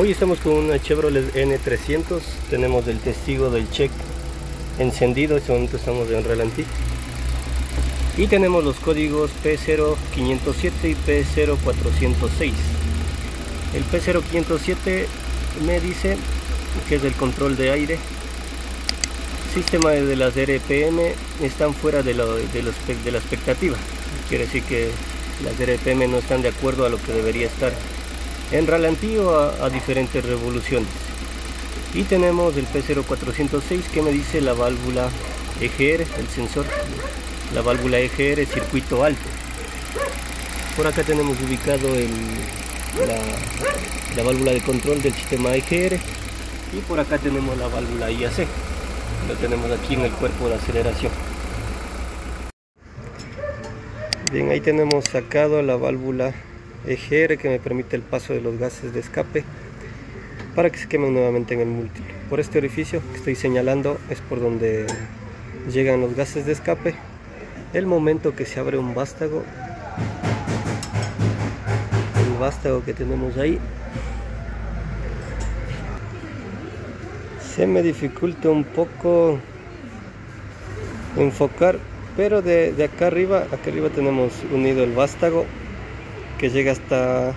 Hoy estamos con una Chevrolet N300, tenemos el testigo del check encendido, en este momento estamos en ralentí. Y tenemos los códigos P0507 y P0406. El P0507 me dice que es el control de aire. Sistema de las RPM están fuera de la expectativa. Quiere decir que las RPM no están de acuerdo a lo que debería estar en ralentí o a diferentes revoluciones. Y tenemos el P0406 que me dice la válvula EGR, el sensor, la válvula EGR, circuito alto. Por acá tenemos ubicado la válvula de control del sistema EGR y por acá tenemos la válvula IAC, lo tenemos aquí en el cuerpo de aceleración. Bien, ahí tenemos sacado la válvula EGR que me permite el paso de los gases de escape para que se quemen nuevamente en el múltiple. Por este orificio que estoy señalando es por donde llegan los gases de escape. El momento que se abre un vástago, el vástago que tenemos ahí, se me dificulta un poco enfocar, pero de acá arriba tenemos unido el vástago que llega hasta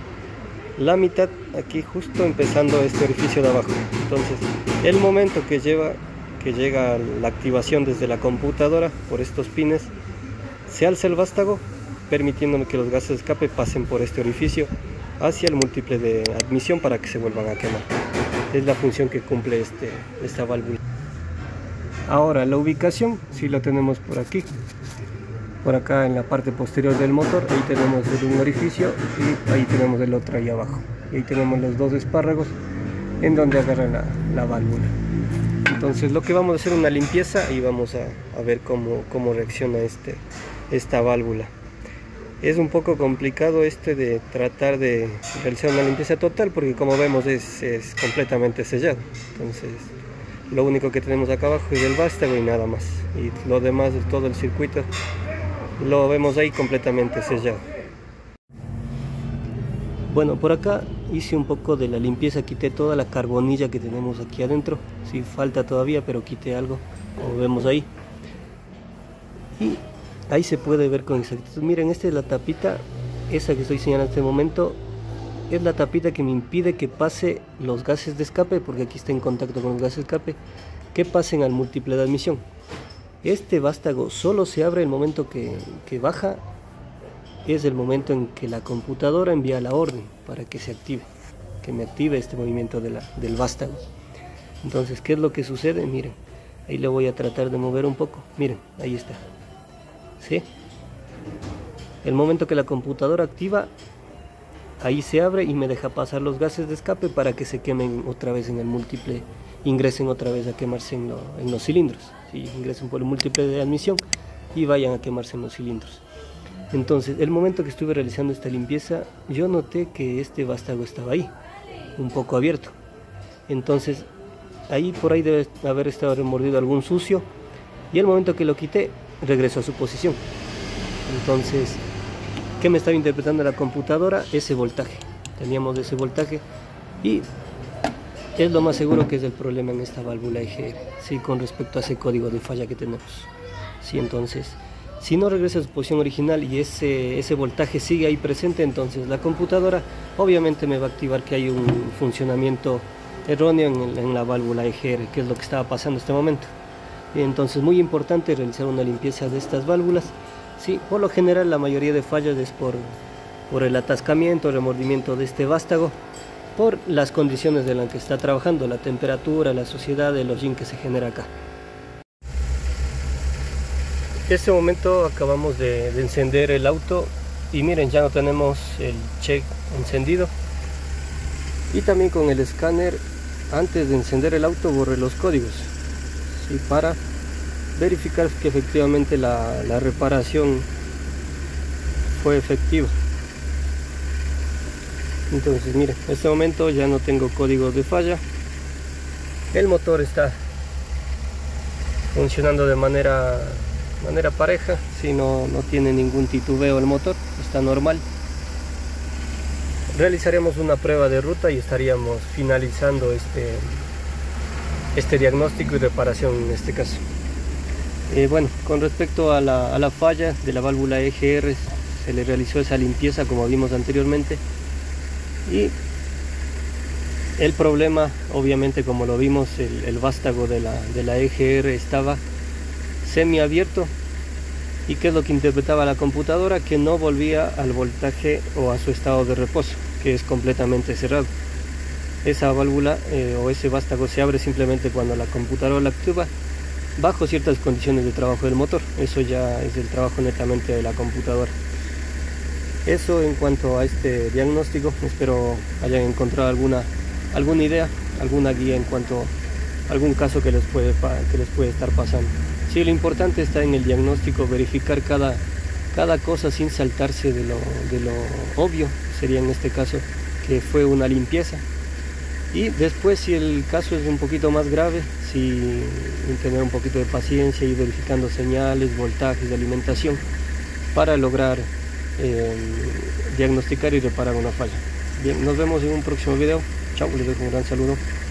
la mitad, aquí justo empezando este orificio de abajo. Entonces el momento que llega la activación desde la computadora por estos pines, se alza el vástago permitiéndome que los gases de escape pasen por este orificio hacia el múltiple de admisión para que se vuelvan a quemar. Es la función que cumple esta válvula. Ahora la ubicación sí la tenemos por aquí. Por acá en la parte posterior del motor, ahí tenemos un orificio y ahí tenemos el otro ahí abajo. Y ahí tenemos los dos espárragos en donde agarra la válvula. Entonces lo que vamos a hacer es una limpieza y vamos a ver cómo reacciona esta válvula. Es un poco complicado de tratar de realizar una limpieza total porque como vemos es completamente sellado. Entonces lo único que tenemos acá abajo es el vástago y nada más. Y lo demás, todo el circuito, lo vemos ahí completamente sellado. Bueno, por acá hice un poco de la limpieza, quité toda la carbonilla que tenemos aquí adentro. Sí, falta todavía, pero quité algo, como vemos ahí. Y ahí se puede ver con exactitud. Miren, esta es la tapita, esa que estoy señalando en este momento, es la tapita que me impide que pase los gases de escape, porque aquí está en contacto con los gases de escape, que pasen al múltiple de admisión. Este vástago solo se abre el momento que baja, es el momento en que la computadora envía la orden para que se active, que me active este movimiento del vástago. Entonces, ¿qué es lo que sucede? Miren, ahí le voy a tratar de mover un poco, miren, ahí está, ¿sí? El momento que la computadora activa, ahí se abre y me deja pasar los gases de escape para que se quemen otra vez en el múltiple, ingresen otra vez a quemarse en los cilindros. Y ingresen por el múltiple de admisión y vayan a quemarse en los cilindros. Entonces, el momento que estuve realizando esta limpieza, yo noté que este vástago estaba ahí, un poco abierto. Entonces, ahí por ahí debe haber estado remordido algún sucio, y el momento que lo quité, regresó a su posición. Entonces, ¿qué me estaba interpretando la computadora? Ese voltaje. Teníamos ese voltaje y es lo más seguro que es el problema en esta válvula EGR, ¿sí? Con respecto a ese código de falla que tenemos. ¿Sí? Entonces, si no regresa a su posición original y ese voltaje sigue ahí presente, entonces la computadora obviamente me va a activar que hay un funcionamiento erróneo en la válvula EGR, que es lo que estaba pasando en este momento. Y entonces, muy importante realizar una limpieza de estas válvulas. ¿Sí? Por lo general, la mayoría de fallas es por el atascamiento, el remordimiento de este vástago, por las condiciones de las que está trabajando, la temperatura, la suciedad, el hollín que se genera acá. En este momento acabamos de encender el auto y miren, ya no tenemos el check encendido. Y también con el escáner, antes de encender el auto, borré los códigos, ¿sí? Para verificar que efectivamente la reparación fue efectiva. Entonces miren, en este momento ya no tengo códigos de falla, el motor está funcionando de manera pareja, si no tiene ningún titubeo el motor, está normal. realizaremos una prueba de ruta y estaríamos finalizando este diagnóstico y reparación en este caso. Bueno, con respecto a la falla de la válvula EGR, se le realizó esa limpieza como vimos anteriormente, y el problema, obviamente, como lo vimos, el vástago de la EGR estaba semiabierto. ¿Y qué es lo que interpretaba la computadora? Que no volvía al voltaje o a su estado de reposo, que es completamente cerrado. Esa válvula o ese vástago se abre simplemente cuando la computadora la activa bajo ciertas condiciones de trabajo del motor. Eso ya es el trabajo netamente de la computadora. Eso en cuanto a este diagnóstico. Espero hayan encontrado alguna idea, alguna guía en cuanto a algún caso que les puede estar pasando. Sí, lo importante está en el diagnóstico, verificar cada cosa sin saltarse de lo obvio, sería en este caso que fue una limpieza. Y después, si el caso es un poquito más grave, sí, tener un poquito de paciencia y verificando señales, voltajes de alimentación para lograr diagnosticar y reparar una falla. Bien, nos vemos en un próximo video. Chao, les dejo un gran saludo.